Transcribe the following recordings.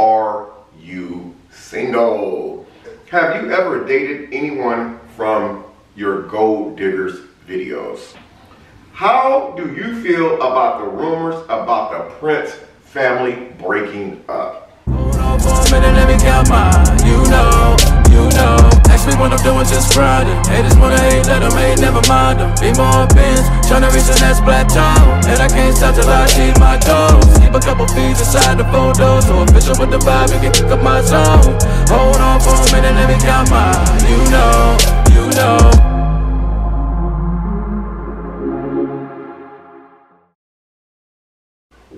Are you single? Have you ever dated anyone from your Gold Diggers videos? How do you feel about the rumors about the Prince family breaking up?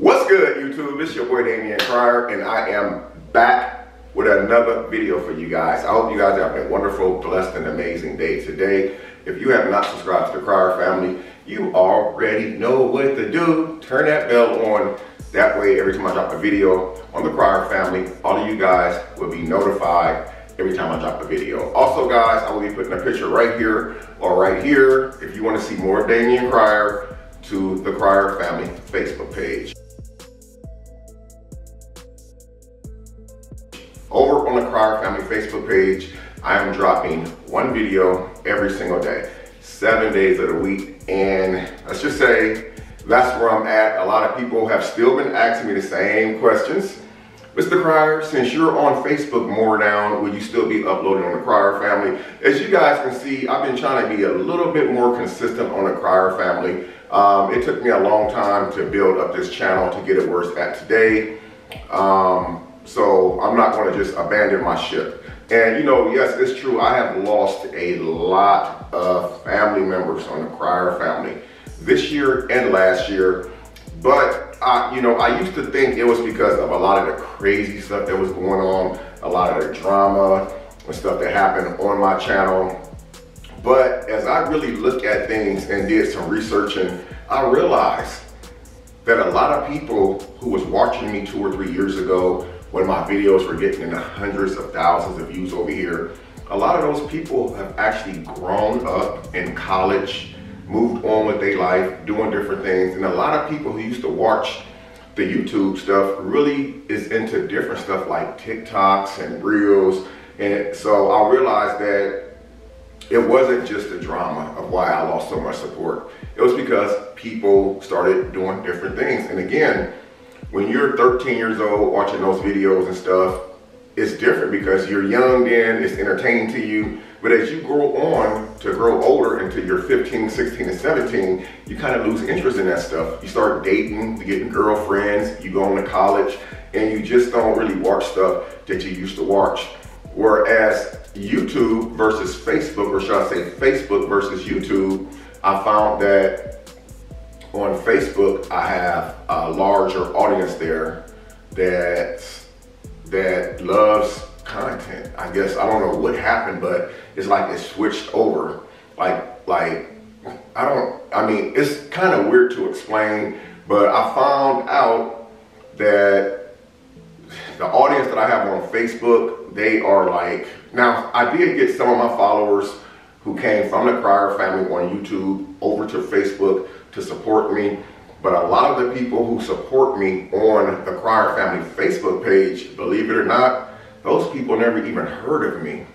What's good, YouTube? It's your boy Damion Cryer, and I am back with another video for you guys. I hope you guys have a wonderful, blessed, and amazing day today. If you have not subscribed to the Cryer Family, you already know what to do. Turn that bell on. That way, every time I drop a video on the Cryer Family, all of you guys will be notified every time I drop a video. Also, guys, I will be putting a picture right here or right here if you want to see more of Damion Cryer to the Cryer Family Facebook page. Over on the Cryer Family Facebook page, I am dropping one video every single day, 7 days of the week. And let's just say that's where I'm at. A lot of people have still been asking me the same questions. Mr. Cryer, since you're on Facebook more now, will you still be uploading on the Cryer Family? As you guys can see, I've been trying to be a little bit more consistent on the Cryer Family. It took me a long time to build up this channel to get it where it's at today. So I'm not going to just abandon my ship. And you know, yes, it's true, I have lost a lot of family members on the Cryer Family this year and last year. But I used to think it was because of a lot of the crazy stuff that was going on, a lot of the drama and stuff that happened on my channel. But as I really looked at things and did some researching, I realized that a lot of people who was watching me 2 or 3 years ago when my videos were getting in the hundreds of thousands of views over here, a lot of those people have actually grown up in college, moved on with their life, doing different things. And a lot of people who used to watch the YouTube stuff really is into different stuff like TikToks and Reels. And so I realized that it wasn't just the drama of why I lost so much support. It was because people started doing different things. And again, when you're 13 years old watching those videos and stuff, it's different because you're young then, it's entertaining to you. But as you grow on to grow older until you're 15, 16, and 17, you kind of lose interest in that stuff. You start dating, you get girlfriends, you go on to college, and you just don't really watch stuff that you used to watch. Whereas YouTube versus Facebook, or should I say Facebook versus YouTube, I found that on Facebook, I have a larger audience there that loves content. I guess, I don't know what happened, but it's like it switched over. I mean, it's kind of weird to explain, but I found out that the audience that I have on Facebook, they are like, now I did get some of my followers who came from the Cryer Family on YouTube over to Facebook to support me, but a lot of the people who support me on the Cryer Family Facebook page, believe it or not, those people never even heard of me.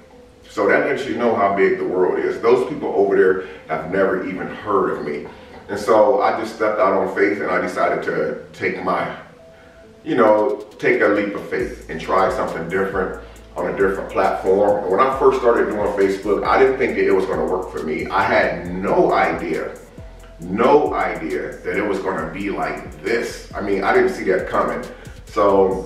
So that lets you know how big the world is. Those people over there have never even heard of me. And so I just stepped out on faith and I decided to take a leap of faith and try something different on a different platform. And when I first started doing Facebook, I didn't think that it was gonna work for me. I had no idea that it was gonna be like this. I mean, I didn't see that coming. So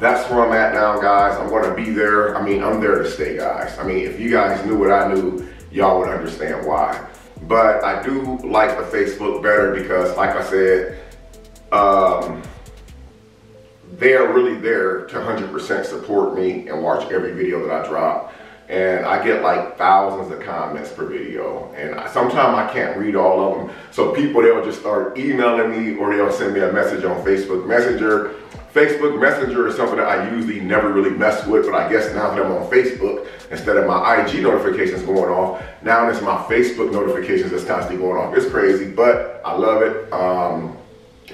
that's where I'm at now, guys. I'm gonna be there. I mean, I'm there to stay, guys. I mean, if you guys knew what I knew, y'all would understand why. But I do like the Facebook better because, like I said, they are really there to 100% support me and watch every video that I drop. And I get like thousands of comments per video. And sometimes I can't read all of them. So people, they'll just start emailing me or they'll send me a message on Facebook Messenger. Facebook Messenger is something that I usually never really mess with, but I guess now that I'm on Facebook, instead of my IG notifications going off, now it's my Facebook notifications that's constantly going off. It's crazy, but I love it.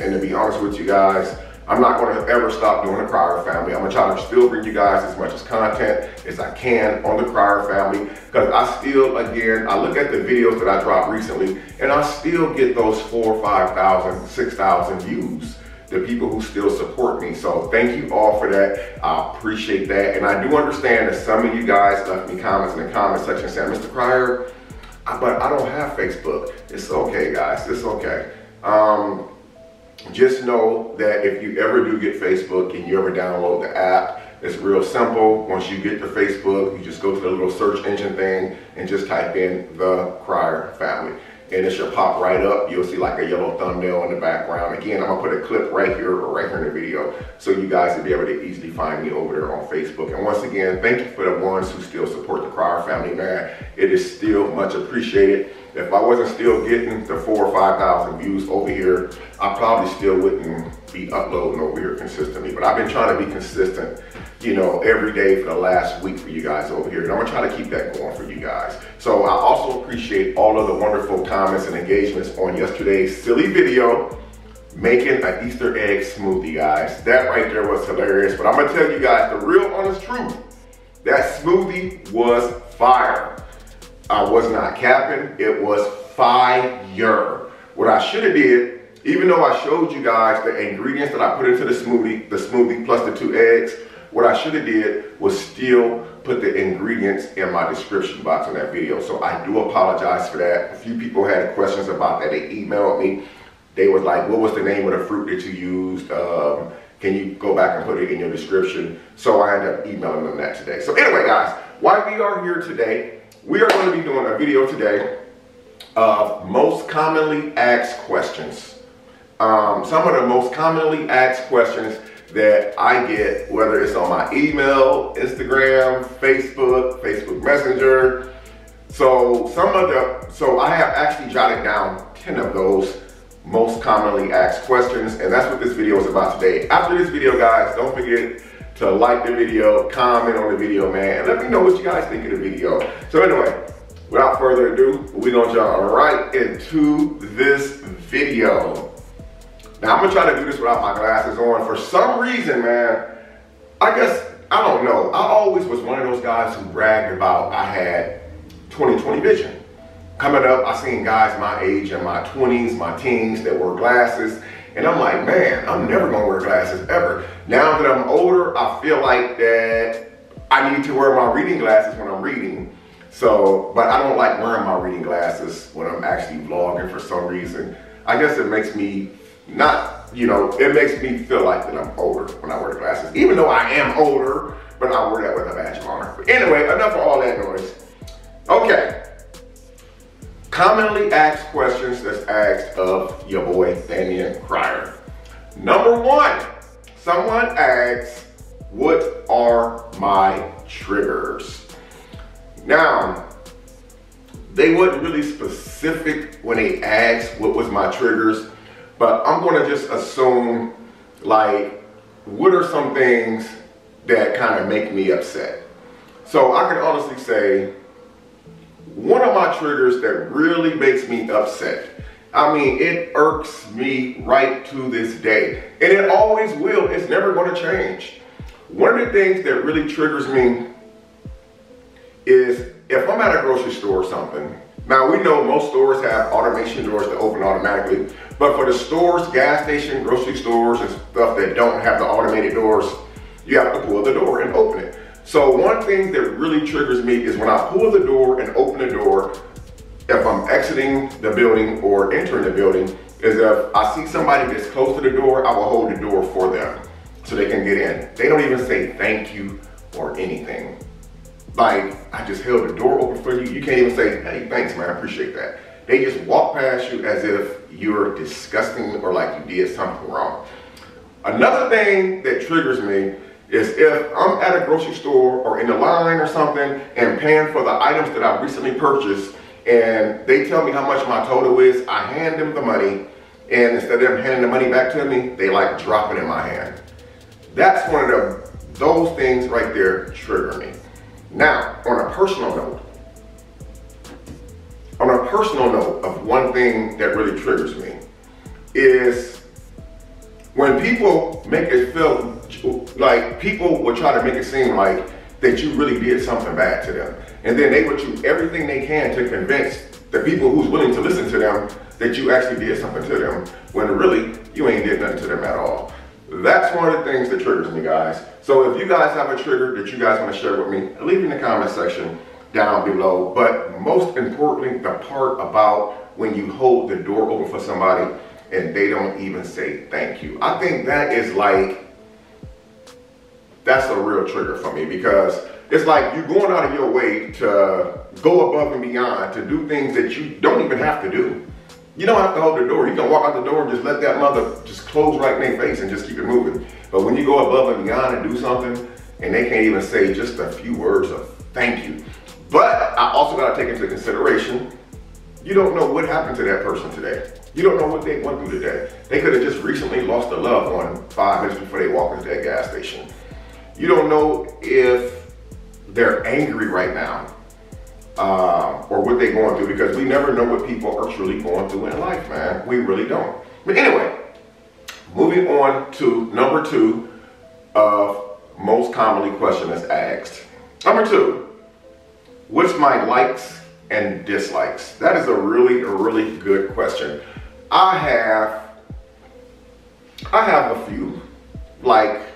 And to be honest with you guys, I'm not gonna ever stop doing The Cryer Family. I'm gonna try to still bring you guys as much as content as I can on The Cryer Family, because I still, again, I look at the videos that I dropped recently and I still get those 4,000, 5,000, 6,000 views, the people who still support me. So thank you all for that. I appreciate that. And I do understand that some of you guys left me comments in the comment section saying, Mr. Cryer, but I don't have Facebook. It's okay, guys, it's okay. Just know that if you ever do get Facebook and you ever download the app, it's real simple. Once you get to Facebook, you just go to the little search engine thing and just type in The Cryer Family. And it should pop right up. You'll see like a yellow thumbnail in the background. Again, I'm gonna put a clip right here or right here in the video so you guys will be able to easily find me over there on Facebook. And once again, thank you for the ones who still support The Cryer Family, man. It is still much appreciated. If I wasn't still getting the 4,000 or 5,000 views over here, I probably still wouldn't be uploading over here consistently. But I've been trying to be consistent, you know, every day for the last week for you guys over here. And I'm gonna try to keep that going for you guys. So I also appreciate all of the wonderful comments and engagements on yesterday's silly video, making an Easter egg smoothie, guys. That right there was hilarious. But I'm gonna tell you guys the real honest truth. That smoothie was fire. I was not capping, it was fire. What I should have did, even though I showed you guys the ingredients that I put into the smoothie plus the 2 eggs, what I should have did was still put the ingredients in my description box on that video. So I do apologize for that. A few people had questions about that, they emailed me. They was like, what was the name of the fruit that you used? Can you go back and put it in your description? So I ended up emailing them that today. So anyway, guys, why we are here today, we are going to be doing a video today of most commonly asked questions. Some of the most commonly asked questions that I get, whether it's on my email, Instagram, Facebook, Facebook Messenger. So I have actually jotted down 10 of those most commonly asked questions, and that's what this video is about today. After this video, guys, don't forget to like the video, comment on the video, man, and let me know what you guys think of the video. So anyway, without further ado, we're gonna jump right into this video. Now I'm gonna try to do this without my glasses on. For some reason, man, I guess, I don't know, I always was one of those guys who bragged about I had 20/20 vision. Coming up, I seen guys my age in my 20s, my teens that wore glasses, and I'm like, man, I'm never gonna wear glasses ever. Now that I'm older, I feel like that I need to wear my reading glasses when I'm reading. So, but I don't like wearing my reading glasses when I'm actually vlogging for some reason. I guess it makes me not, you know, it makes me feel like that I'm older when I wear glasses, even though I am older, but I wear that with a badge of honor. But anyway, enough of all that noise. Okay. Commonly asked questions that's asked of your boy, Damion Cryer. Number 1, someone asks, what are my triggers? Now, they weren't really specific when they asked what was my triggers, but I'm gonna just assume, like, what are some things that kind of make me upset? So I can honestly say, one of my triggers that really makes me upset, I mean, it irks me right to this day, and it always will, it's never going to change. One of the things that really triggers me is if I'm at a grocery store or something. Now we know most stores have automation doors that open automatically, but for the stores, gas station, grocery stores and stuff that don't have the automated doors, you have to pull the door and open it. So one thing that really triggers me is when I pull the door and open the door, if I'm exiting the building or entering the building, is if I see somebody that's close to the door, I will hold the door for them so they can get in. They don't even say thank you or anything. Like, I just held the door open for you. You can't even say, hey, thanks, man, I appreciate that. They just walk past you as if you're disgusting or like you did something wrong. Another thing that triggers me is if I'm at a grocery store or in the line or something and paying for the items that I recently purchased and they tell me how much my total is, I hand them the money, and instead of them handing the money back to me, they like drop it in my hand. That's one of those things right there trigger me. Now, on a personal note of one thing that really triggers me is When people make it feel like, people will try to make it seem like that you really did something bad to them. And then they will do everything they can to convince the people who's willing to listen to them that you actually did something to them, when really you ain't did nothing to them at all. That's one of the things that triggers me, guys. So if you guys have a trigger that you guys want to share with me, leave it in the comment section down below. But most importantly, the part about when you hold the door open for somebody and they don't even say thank you. I think that is like, that's a real trigger for me, because it's like you're going out of your way to go above and beyond to do things that you don't even have to do. You don't have to hold the door. You can walk out the door and just let that mother just close right in their face and just keep it moving. But when you go above and beyond and do something and they can't even say just a few words of thank you. But I also got to take into consideration, you don't know what happened to that person today. You don't know what they went through today. They could have just recently lost a loved one 5 minutes before they walked into that gas station. You don't know if they're angry right now or what they're going through, because we never know what people are truly going through in life, man. We really don't. But anyway, moving on to number two of most commonly question is asked. Number two, what's my likes and dislikes? That is a really good question. I have a few, like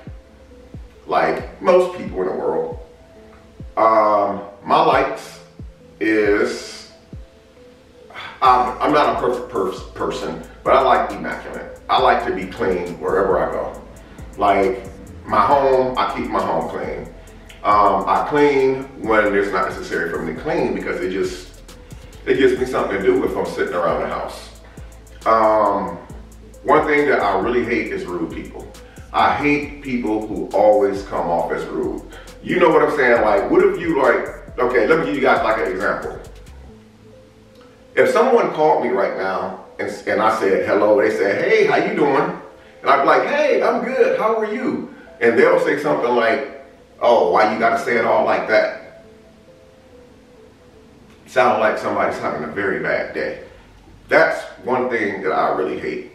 most people in the world. My likes is, I'm not a perfect person, but I like immaculate. I like to be clean wherever I go. Like my home, I keep my home clean. I clean when it's not necessary for me to clean, because it gives me something to do if I'm sitting around the house. One thing that I really hate is rude people. I hate people who always come off as rude. You know what I'm saying? Like, what if you like, okay, let me give you guys like an example. If someone called me right now and I said hello, they said, hey, how you doing? And I'd be like, hey, I'm good, how are you? And they'll say something like, oh, why you gotta say it all like that? Sound like somebody's having a very bad day. That's one thing that I really hate.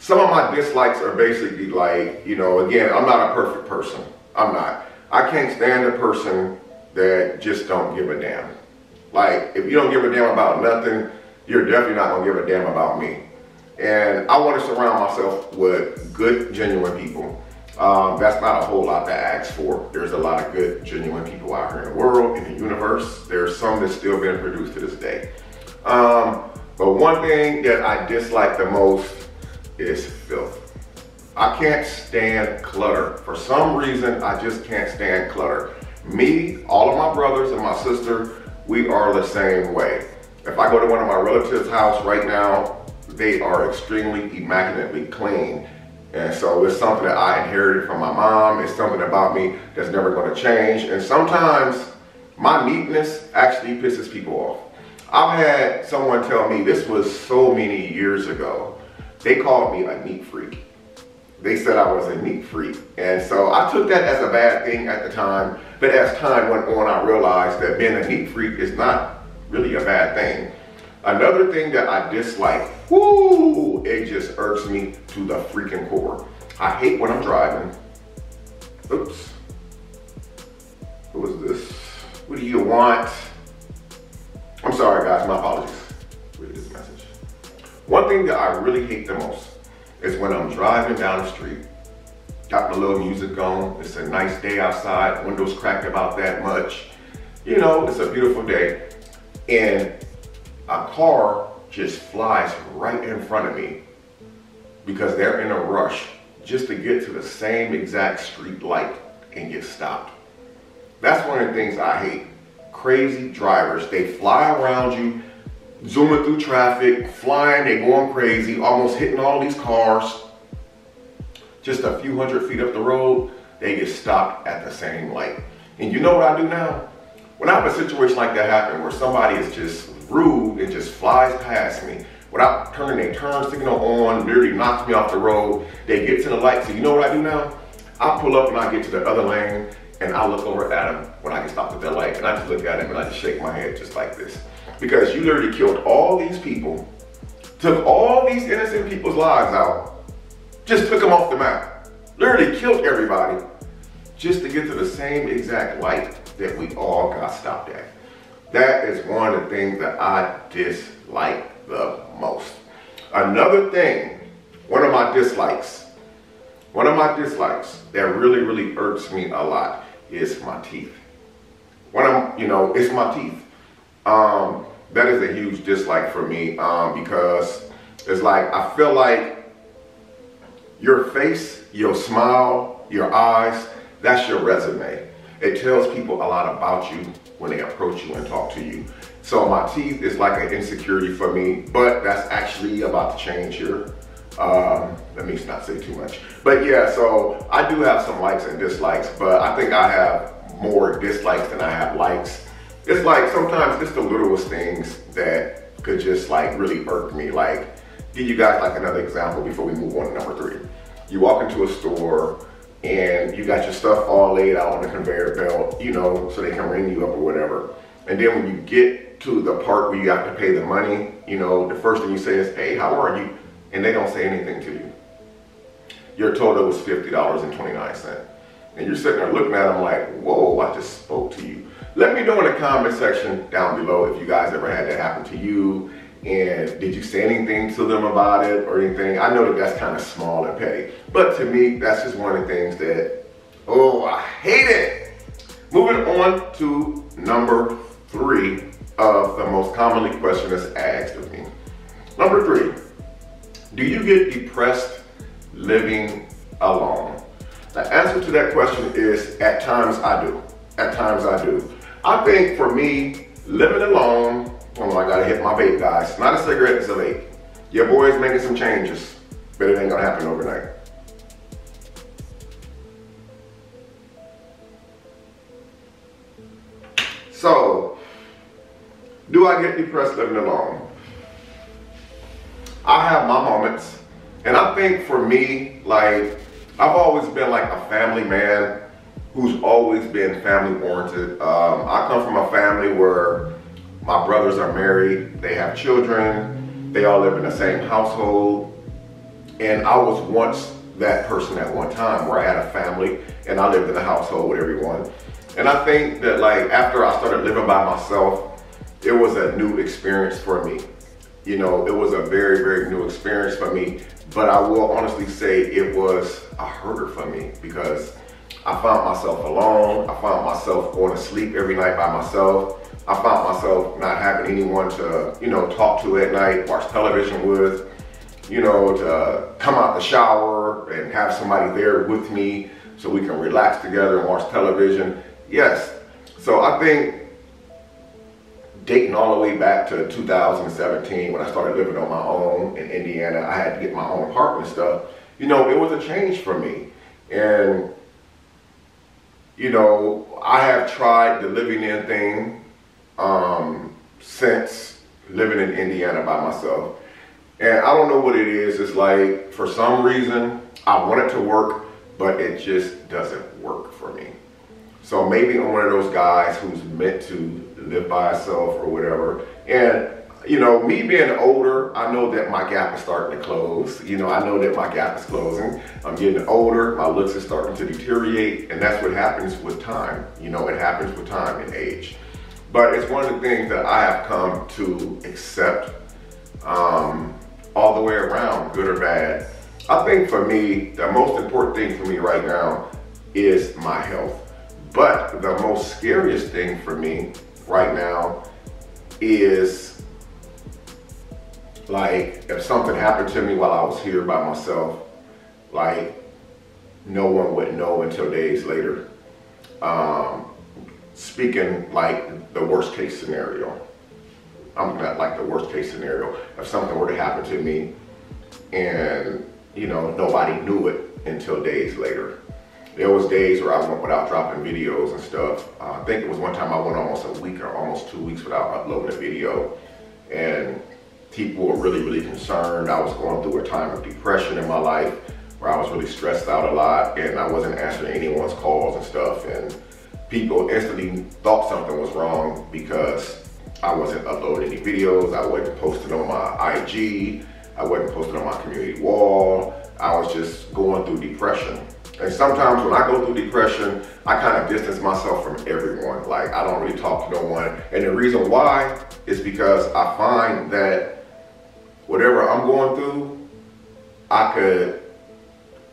Some of my dislikes are basically like, you know, again, I'm not a perfect person. I'm not. I can't stand a person that just don't give a damn. Like, if you don't give a damn about nothing, you're definitely not gonna give a damn about me. And I want to surround myself with good, genuine people. That's not a whole lot to ask for. There's a lot of good, genuine people out here in the world, in the universe. There's some that's still being produced to this day. But one thing that I dislike the most is filth. I can't stand clutter. For some reason, I just can't stand clutter. Me, all of my brothers and my sister, we are the same way. If I go to one of my relatives' house right now, they are extremely immaculately clean. And so it's something that I inherited from my mom. It's something about me that's never going to change. And sometimes my neatness actually pisses people off. I've had someone tell me, this was so many years ago, they called me a neat freak. They said I was a neat freak. And so I took that as a bad thing at the time, but as time went on, I realized that being a neat freak is not really a bad thing. Another thing that I dislike, whoo, it just irks me to the freaking core. I hate when I'm driving. Oops, what was this? What do you want? I'm sorry guys, my apologies. Read this message. One thing that I really hate the most is when I'm driving down the street, got my little music on, it's a nice day outside, windows cracked about that much, you know, it's a beautiful day, and a car just flies right in front of me because they're in a rush just to get to the same exact street light and get stopped. That's one of the things I hate. Crazy drivers, they fly around you, zooming through traffic, flying, they going crazy, almost hitting all these cars. Just a few hundred feet up the road, they get stopped at the same light. And you know what I do now? When I have a situation like that happen where somebody is just rude and just flies past me, without turning their turn signal on, literally knocks me off the road, they get to the light, so you know what I do now? I pull up and I get to the other lane and I look over at him when I get stopped at that light, and I just look at him and I just shake my head just like this. Because you literally killed all these people took all these innocent people's lives out, just took them off the map, literally killed everybody, just to get to the same exact light that we all got stopped at. That is one of the things that I dislike the most. Another thing, one of my dislikes that really irks me a lot is my teeth. It's my teeth. That is a huge dislike for me, because it's like, I feel like your face, your smile, your eyes, that's your resume. It tells people a lot about you when they approach you and talk to you. So my teeth is like an insecurity for me, but that's actually about to change here. Let me not say too much. But yeah, so I do have some likes and dislikes, but I think I have more dislikes than I have likes. It's like sometimes it's the littlest things that could just like really irk me. Like, give you guys like another example before we move on to number three. You walk into a store and you got your stuff all laid out on the conveyor belt, you know, so they can ring you up or whatever. And then when you get to the part where you have to pay the money, you know, the first thing you say is, hey, how are you? And they don't say anything to you. Your total was $50.29. And you're sitting there looking at them like, whoa, I just spoke to you. Let me know in the comment section down below if you guys ever had that happen to you. And did you say anything to them about it or anything? I know that that's kind of small and petty, but to me, that's just one of the things that, oh, I hate it. Moving on to number three of the most commonly question that's asked of me. Number three, do you get depressed living alone? The answer to that question is, at times I do. At times I do. I think for me, living alone, oh, I gotta hit my vape, guys. It's not a cigarette, it's a vape. Your boy's making some changes, but it ain't gonna happen overnight. So, do I get depressed living alone? I have my moments, and I think for me, like, I've always been like a family man who's always been family-oriented. I come from a family where my brothers are married, they have children, they all live in the same household. And I was once that person at one time where I had a family and I lived in a household with everyone. And I think that like after I started living by myself, it was a new experience for me. You know, it was a very new experience for me, but I will honestly say it was a hurter for me because I found myself alone. I found myself going to sleep every night by myself. I found myself not having anyone to, you know, talk to at night, watch television with, you know, to come out the shower and have somebody there with me so we can relax together and watch television. Yes. So I think dating all the way back to 2017 when I started living on my own in Indiana, I had to get my own apartment and stuff. You know, it was a change for me. And, you know, I have tried the living in thing since living in Indiana by myself, and I don't know what it is. It's like for some reason I want it to work, but it just doesn't work for me. So maybe I'm one of those guys who's meant to live by himself or whatever. And you know, me being older, I know that my gap is starting to close. You know, I know that my gap is closing. I'm getting older, my looks are starting to deteriorate, and that's what happens with time. You know, it happens with time and age. But it's one of the things that I have come to accept all the way around, good or bad. I think for me, the most important thing for me right now is my health. But the most scariest thing for me right now is like if something happened to me while I was here by myself, like no one would know until days later. Speaking like the worst case scenario. I'm not like the worst case scenario. If something were to happen to me and, you know, nobody knew it until days later. There was days where I went without dropping videos and stuff. I think it was one time I went almost a week or almost 2 weeks without uploading a video. And people were really concerned. I was going through a time of depression in my life where I was really stressed out a lot and I wasn't answering anyone's calls and stuff. And people instantly thought something was wrong because I wasn't uploading any videos, I wasn't posting on my IG, I wasn't posted on my community wall. I was just going through depression. And sometimes when I go through depression, I kind of distance myself from everyone. Like, I don't really talk to no one. And the reason why is because I find that whatever I'm going through, I could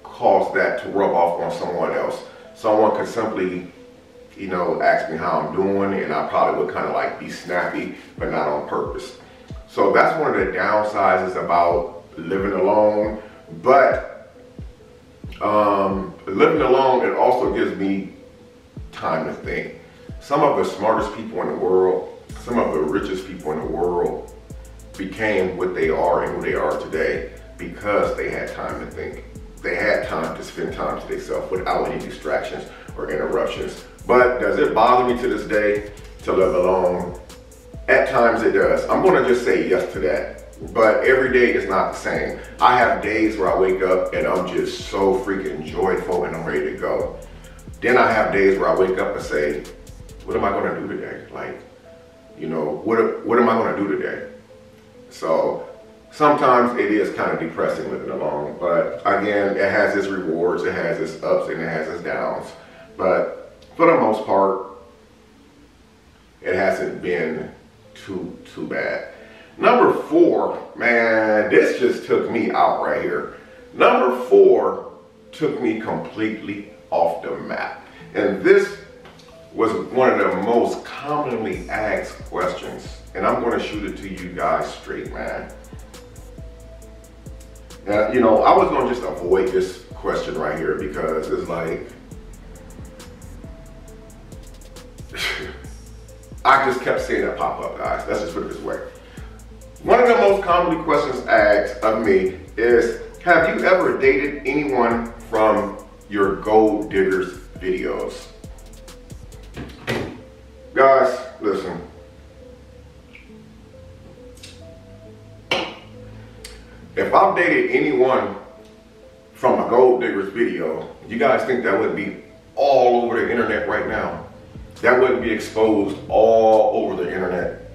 cause that to rub off on someone else. Someone could simply, you know, ask me how I'm doing, and I probably would kind of like be snappy, but not on purpose. So that's one of the downsides about living alone. But living alone, it also gives me time to think. Some of the smartest people in the world, some of the richest people in the world became what they are and who they are today because they had time to think. They had time to spend time to themselves without any distractions or interruptions. But does it bother me to this day to live alone? At times it does. I'm gonna just say yes to that. But every day is not the same. I have days where I wake up and I'm just so freaking joyful and I'm ready to go. Then I have days where I wake up and say, what am I gonna do today? Like, you know, what am I gonna do today? So sometimes it is kind of depressing living alone, but again, it has its rewards, it has its ups, and it has its downs. But for the most part, it hasn't been too bad. Number four, man, this just took me out right here. Number four took me completely off the map. And this was one of the most commonly asked questions. And I'm gonna shoot it to you guys straight, man. You know, I was gonna just avoid this question right here because it's like, I just kept seeing it pop up, guys. Let's just put it this way. One of the most commonly questions asked of me is, have you ever dated anyone from your Gold Diggers videos? Guys, listen. If I've dated anyone from a Gold Diggers video, you guys think that would be all over the internet right now? That wouldn't be exposed all over the internet?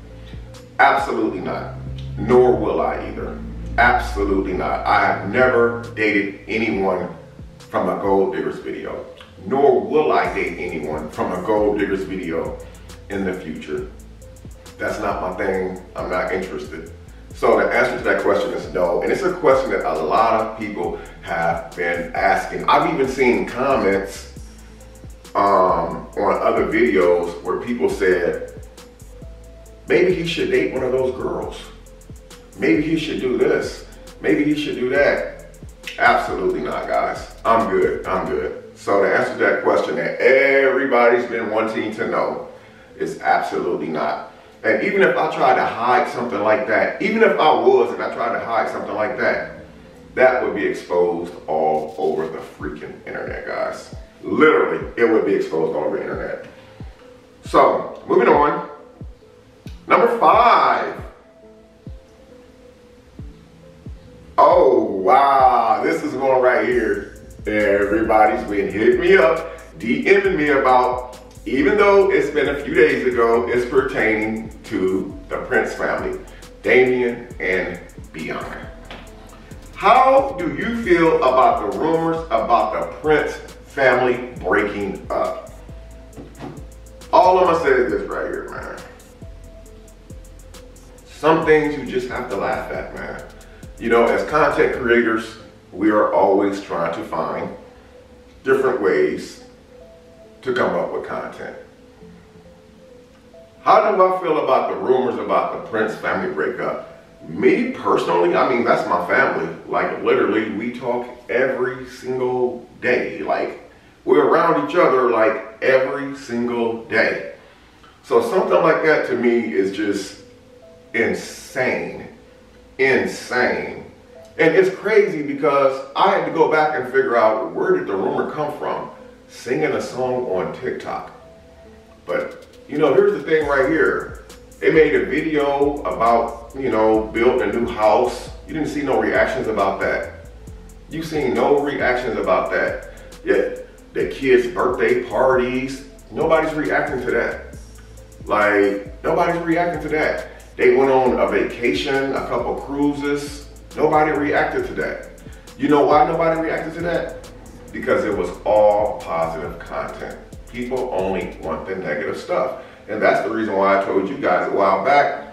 Absolutely not. Nor will I either. Absolutely not. I have never dated anyone from a Gold Diggers video. Nor will I date anyone from a Gold Diggers video in the future. That's not my thing. I'm not interested. So the answer to that question is no, and it's a question that a lot of people have been asking. I've even seen comments on other videos where people said, maybe he should date one of those girls. Maybe he should do this. Maybe he should do that. Absolutely not, guys. I'm good, I'm good. So the answer to that question that everybody's been wanting to know is absolutely not. And even if I tried to hide something like that, even if I was and I tried to hide something like that, that would be exposed all over the freaking internet, guys. Literally, it would be exposed all over the internet. So, moving on. Number five. Oh, wow. This is one right here. Everybody's been hitting me up, DMing me about, even though it's been a few days ago, it's pertaining to the Prince family, Damion and Bianca. How do you feel about the rumors about the Prince family breaking up? All I'm gonna say is this right here, man. Some things you just have to laugh at, man. You know, as content creators, we are always trying to find different ways to come up with content. How do I feel about the rumors about the Prince family breakup? Me personally, I mean, that's my family. Like, literally, we talk every single day. Like, we're around each other like every single day. So something like that to me is just insane. Insane. And it's crazy because I had to go back and figure out, where did the rumor come from? Singing a song on TikTok. But you know, here's the thing right here. They made a video about, you know, building a new house. You didn't see no reactions about that. You seen no reactions about that. Yet the kids' birthday parties, nobody's reacting to that. Like, nobody's reacting to that. They went on a vacation, a couple cruises. Nobody reacted to that. You know why nobody reacted to that? Because it was all positive content. People only want the negative stuff. And that's the reason why I told you guys a while back,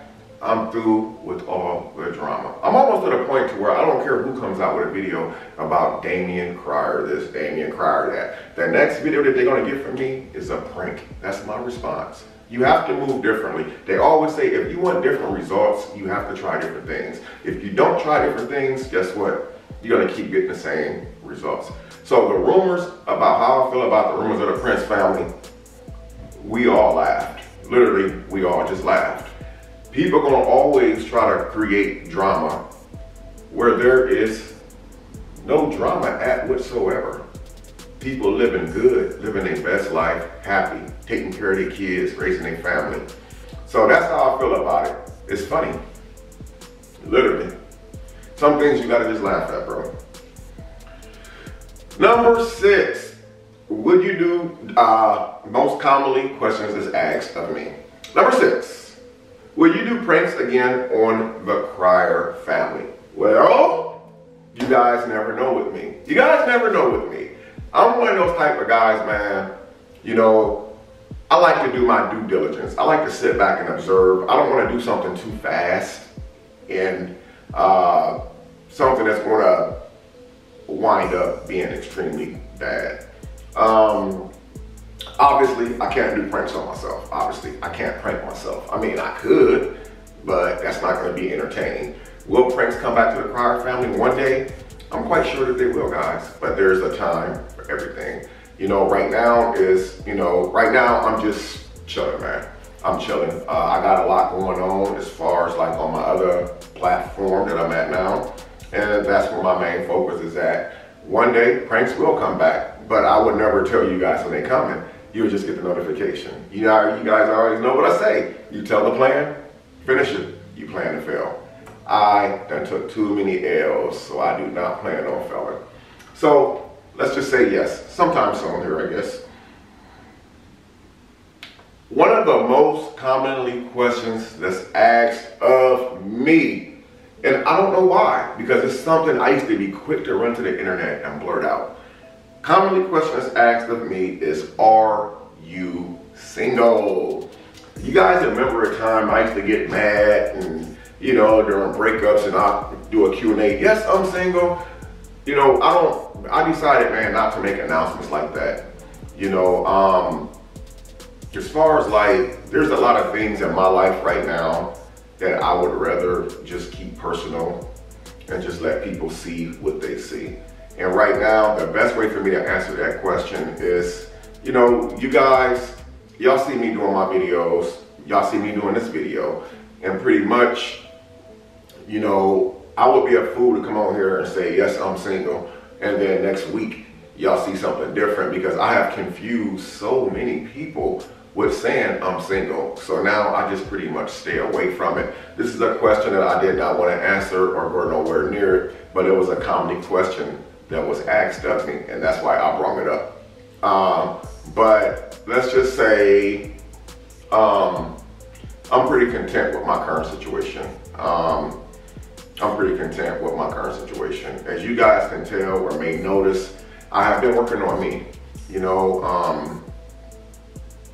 I'm through with all the drama. I'm almost at a point to where I don't care who comes out with a video about Damion Cryer this, Damion Cryer that. The next video that they're gonna get from me is a prank. That's my response. You have to move differently. They always say, if you want different results, you have to try different things. If you don't try different things, guess what? You're gonna keep getting the same results. So the rumors about how I feel about the rumors of the Prince family, we all laughed. Literally, we all just laughed. People are gonna always try to create drama where there is no drama at whatsoever. People living good, living their best life, happy, taking care of their kids, raising their family. So that's how I feel about it. It's funny, literally. Some things you gotta just laugh at, bro. Number 6, would you do most commonly questions is asked of me. Number 6. Will you do pranks again on the Cryer family? Well, you guys never know with me. You guys never know with me. I'm one of those type of guys, man. You know, I like to do my due diligence. I like to sit back and observe. I don't want to do something too fast and something that's going to wind up being extremely bad. Obviously, I can't do pranks on myself. Obviously, I can't prank myself. I mean, I could, but that's not going to be entertaining. Will pranks come back to the Cryer family one day? I'm quite sure that they will, guys, but there's a time for everything. You know, right now is, you know, right now I'm just chilling, man. I'm chilling. I got a lot going on as far as like on my other platform that I'm at now, and that's where my main focus is at. One day, pranks will come back, but I would never tell you guys when they're coming. You'll just get the notification. You know, you guys already know what I say. You tell the plan, finish it, you plan to fail. I done took too many L's, so I do not plan on failing. So let's just say yes, sometime soon here, I guess. One of the most commonly questions that's asked of me, and I don't know why, because it's something I used to be quick to run to the internet and blurt out. Commonly questions asked of me is, are you single? You guys remember a time I used to get mad and, you know, during breakups, and I do a Q&A, yes, I'm single. You know, I decided, man, not to make announcements like that. You know, as far as like, there's a lot of things in my life right now that I would rather just keep personal and just let people see what they see. And right now, the best way for me to answer that question is, you know, you guys, y'all see me doing my videos, y'all see me doing this video, and pretty much, you know, I would be a fool to come on here and say, yes, I'm single, and then next week, y'all see something different, because I have confused so many people with saying I'm single. So now I just pretty much stay away from it. This is a question that I did not want to answer or go nowhere near it, but it was a comedy question that was asked of me, and that's why I brought it up. But let's just say I'm pretty content with my current situation. I'm pretty content with my current situation. As you guys can tell or may notice, I have been working on me, you know,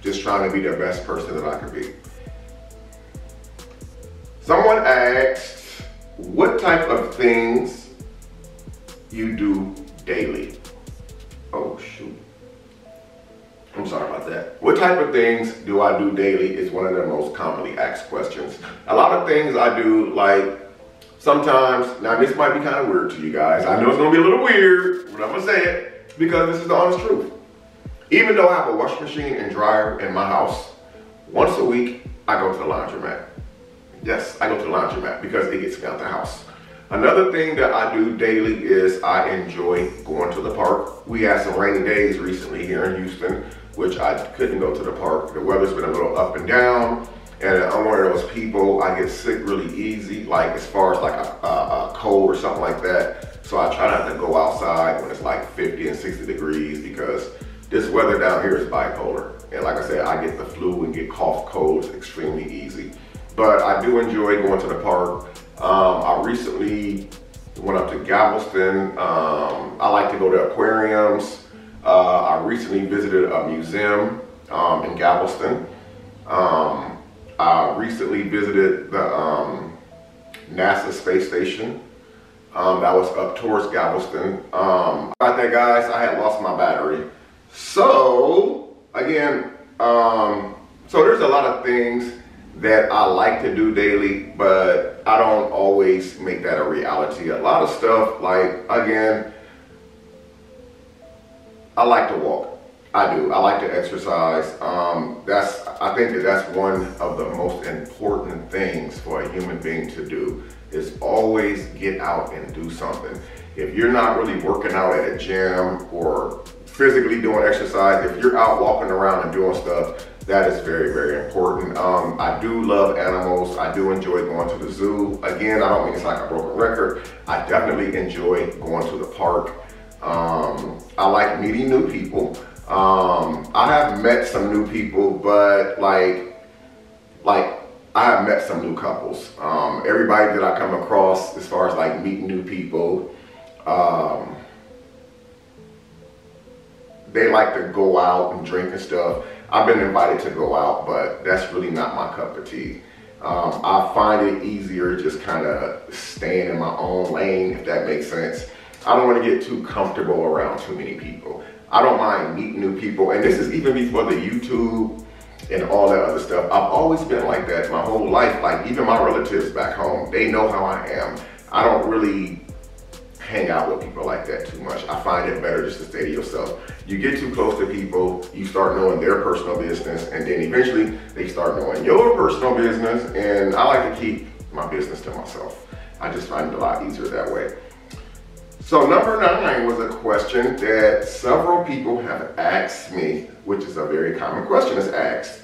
just trying to be the best person that I could be. Someone asked, what type of things you do daily? Oh shoot, I'm sorry about that. What type of things do I do daily is one of the most commonly asked questions. A lot of things I do, like sometimes, now this might be kind of weird to you guys, I know it's gonna be a little weird, but I'm gonna say it because this is the honest truth. Even though I have a washing machine and dryer in my house, once a week I go to the laundromat. Yes, I go to the laundromat because it gets me out the house. Another thing that I do daily is I enjoy going to the park. We had some rainy days recently here in Houston, which I couldn't go to the park. The weather's been a little up and down, and I'm one of those people, I get sick really easy, like as far as like a cold or something like that. So I try not to go outside when it's like 50 and 60 degrees, because this weather down here is bipolar. And like I said, I get the flu and get cough colds extremely easy. But I do enjoy going to the park. I recently Went up to Galveston. I like to go to aquariums. I recently visited a museum in Galveston. I recently visited the NASA space station that was up towards Galveston. About that, guys, I had lost my battery. So again, so there's a lot of things that I like to do daily, but I don't always make that a reality. A lot of stuff, like, again, I like to walk. I do. I like to exercise. I think that that's one of the most important things for a human being to do, is always get out and do something. If you're not really working out at a gym or physically doing exercise, if you're out walking around and doing stuff, that is very, very important. I do love animals. I do enjoy going to the zoo. Again, I don't mean it's like a broken record. I definitely enjoy going to the park. I like meeting new people. I have met some new people, but like I have met some new couples. Everybody that I come across, as far as like meeting new people, they like to go out and drink and stuff. I've been invited to go out, but that's really not my cup of tea. I find it easier just kind of staying in my own lane, if that makes sense. I don't want to get too comfortable around too many people. I don't mind meeting new people, and this is even before the YouTube and all that other stuff. I've always been like that my whole life. Like, even my relatives back home, they know how I am. I don't really hang out with people like that too much. I find it better just to stay to yourself. You get too close to people, you start knowing their personal business, and then eventually they start knowing your personal business, and I like to keep my business to myself. I just find it a lot easier that way. So number 9 was a question that several people have asked me, which is a very common question is asked.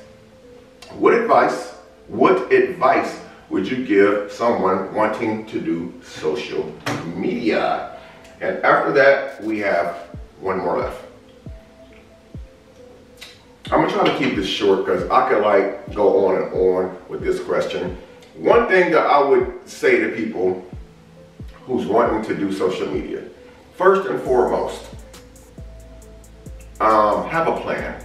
What advice would you give someone wanting to do social media? And after that, we have one more left. I'm gonna try to keep this short because I could like go on and on with this question. One thing that I would say to people who's wanting to do social media, first and foremost, have a plan.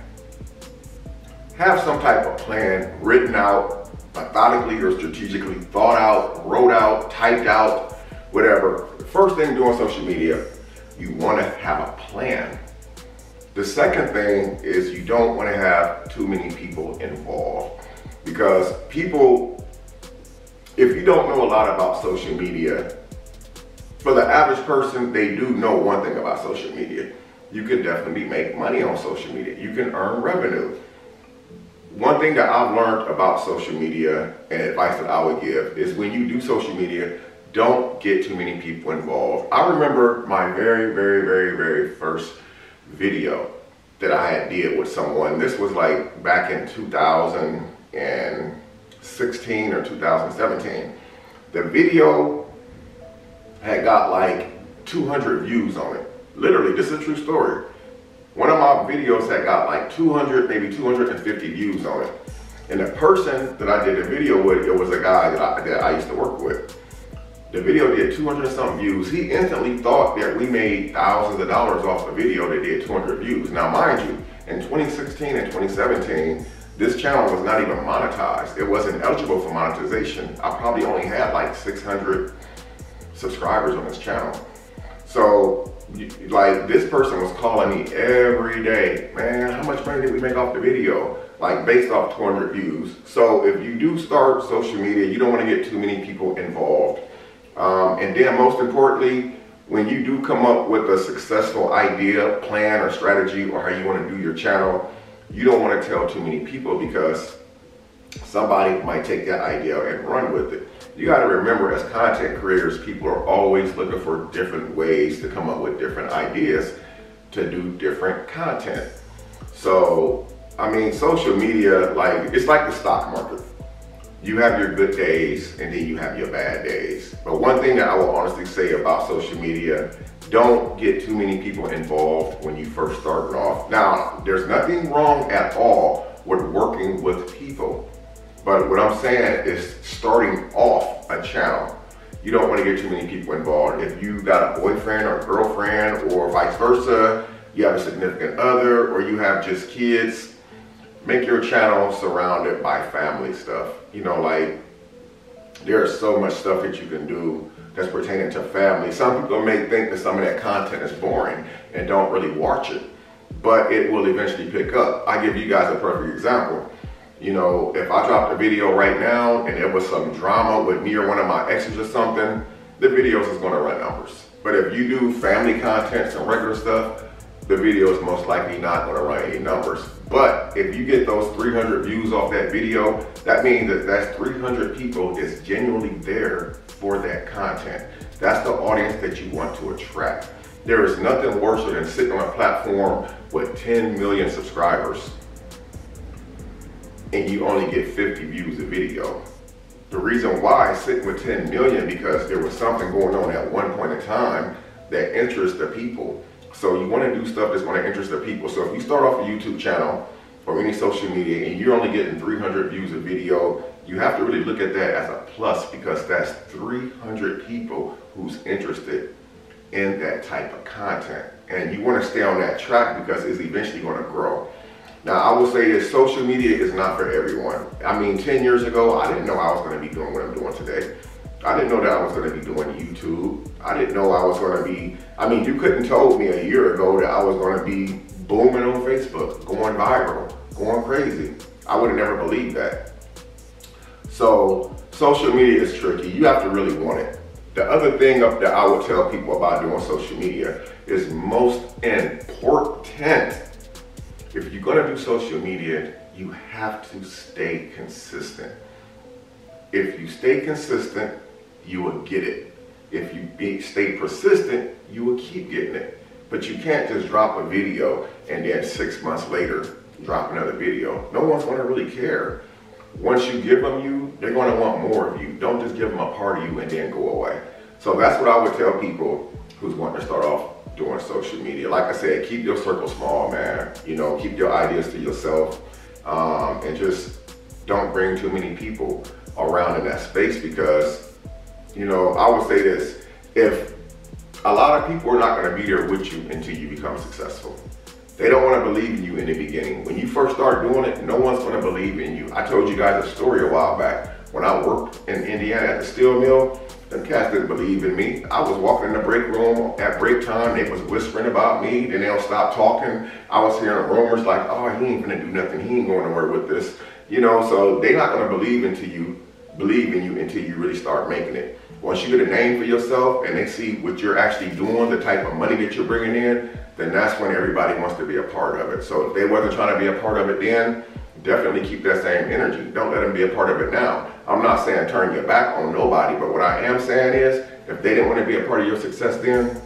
Have some type of plan written out, methodically or strategically thought out, wrote out, typed out, whatever. The first thing doing social media, you want to have a plan. The second thing is you don't want to have too many people involved, because people, if you don't know a lot about social media, for the average person, they do know one thing about social media. You can definitely make money on social media. You can earn revenue. One thing that I've learned about social media and advice that I would give is when you do social media, don't get too many people involved. I remember my very first video that I had did with someone. This was like back in 2016 or 2017. The video had got like 200 views on it. Literally, this is a true story. One of my videos had got like 200, maybe 250 views on it. And the person that I did the video with, it was a guy that I used to work with. The video did 200 and something views. He instantly thought that we made thousands of dollars off the video that did 200 views. Now, mind you, in 2016 and 2017, this channel was not even monetized. It wasn't eligible for monetization. I probably only had like 600 subscribers on this channel. So like, this person was calling me every day, man, how much money did we make off the video? Like, based off 200 views. So if you do start social media, you don't want to get too many people involved. And then most importantly, when you do come up with a successful idea, plan, or strategy, or how you want to do your channel, you don't want to tell too many people, because somebody might take that idea and run with it. You got to remember, as content creators, people are always looking for different ways to come up with different ideas to do different content. So, I mean, social media, like, it's like the stock market. You have your good days and then you have your bad days. But one thing that I will honestly say about social media, don't get too many people involved when you first start off. Now, there's nothing wrong at all with working with people. But what I'm saying is starting off a channel. you don't want to get too many people involved. If you got a boyfriend or girlfriend or vice versa, you have a significant other, or you have just kids, make your channel surrounded by family stuff. You know, like, there's so much stuff that you can do that's pertaining to family. Some people may think that some of that content is boring and don't really watch it, but it will eventually pick up. I give you guys a perfect example. You know, if I dropped a video right now and there was some drama with me or one of my exes or something, the videos is gonna run numbers. But if you do family contents and regular stuff, the video is most likely not gonna run any numbers. But if you get those 300 views off that video, that means that that's 300 people is genuinely there for that content. That's the audience that you want to attract. There is nothing worse than sitting on a platform with 10 million subscribers and you only get 50 views a video. The reason why sitting with 10 million, because there was something going on at one point in time that interests the people. So you wanna do stuff that's gonna interest the people. So if you start off a YouTube channel or any social media and you're only getting 300 views a video, you have to really look at that as a plus, because that's 300 people who's interested in that type of content. And you wanna stay on that track because it's eventually gonna grow. Now, I will say this, social media is not for everyone. I mean, 10 years ago, I didn't know I was gonna be doing what I'm doing today. I didn't know that I was gonna be doing YouTube. I didn't know I was gonna be, I mean, you couldn't told me a year ago that I was gonna be booming on Facebook, going viral, going crazy. I would've never believed that. So, social media is tricky. You have to really want it. The other thing that I would tell people about doing social media is most important. If you're gonna do social media, you have to stay consistent. If you stay consistent, you will get it. If you stay persistent, you will keep getting it. But you can't just drop a video and then 6 months later, drop another video. No one's gonna really care. Once you give them you, they're gonna want more of you. Don't just give them a part of you and then go away. So that's what I would tell people who's wanting to start off doing social media. Like I said, keep your circle small, man. You know, keep your ideas to yourself, and just don't bring too many people around in that space, because, you know, I would say this, if a lot of people are not gonna be there with you until you become successful. They don't wanna believe in you in the beginning. When you first start doing it, no one's gonna believe in you. I told you guys a story a while back. When I worked in Indiana at the steel mill, them cats didn't believe in me. I was walking in the break room at break time, they was whispering about me, then they'll stop talking. I was hearing rumors like, oh, he ain't gonna do nothing, he ain't going nowhere with this. You know, so they're not gonna believe in you until you really start making it. Once you get a name for yourself and they see what you're actually doing, the type of money that you're bringing in, then that's when everybody wants to be a part of it. So if they wasn't trying to be a part of it then, definitely keep that same energy. Don't let them be a part of it now. I'm not saying turn your back on nobody, but what I am saying is, if they didn't want to be a part of your success then,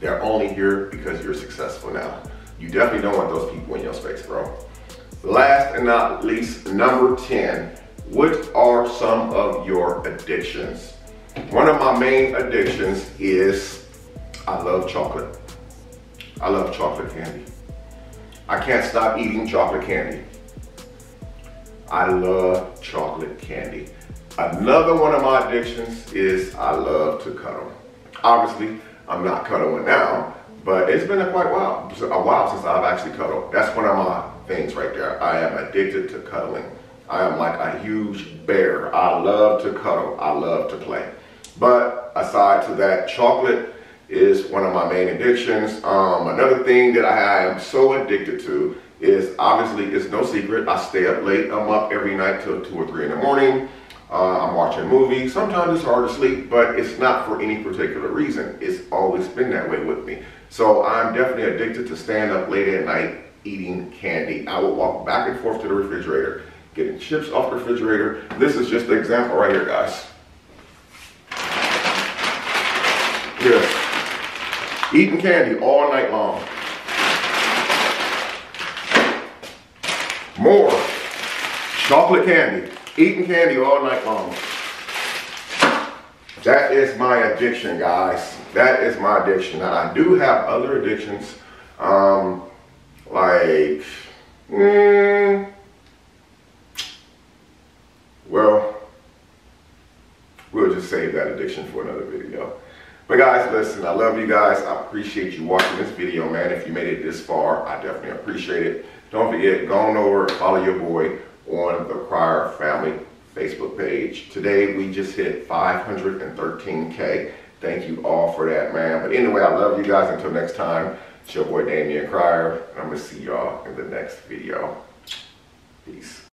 they're only here because you're successful now. You definitely don't want those people in your space, bro. Last and not least, number 10, what are some of your addictions? One of my main addictions is, I love chocolate. I love chocolate candy. I can't stop eating chocolate candy. I love chocolate candy. Another one of my addictions is I love to cuddle. Obviously, I'm not cuddling now, but it's been a while since I've actually cuddled. That's one of my things right there. I am addicted to cuddling. I am like a huge bear. I love to cuddle. I love to play. But aside to that, chocolate is one of my main addictions. Another thing that I am so addicted to is, obviously, it's no secret, I stay up late. I'm up every night till 2 or 3 in the morning. I'm watching movies. Sometimes it's hard to sleep, but it's not for any particular reason. It's always been that way with me. So I'm definitely addicted to staying up late at night eating candy. I will walk back and forth to the refrigerator, getting chips off the refrigerator. This is just an example right here, guys. Yes. Eating candy all night long. More chocolate candy, eating candy all night long. That is my addiction, guys. That is my addiction. Now, I do have other addictions, well, we'll just save that addiction for another video. But guys, listen, I love you guys. I appreciate you watching this video, man. If you made it this far, I definitely appreciate it. Don't forget, go on over, follow your boy on the Cryer Family Facebook page. Today, we just hit 513K. Thank you all for that, man. But anyway, I love you guys. Until next time, it's your boy Damion Cryer, and I'm going to see y'all in the next video. Peace.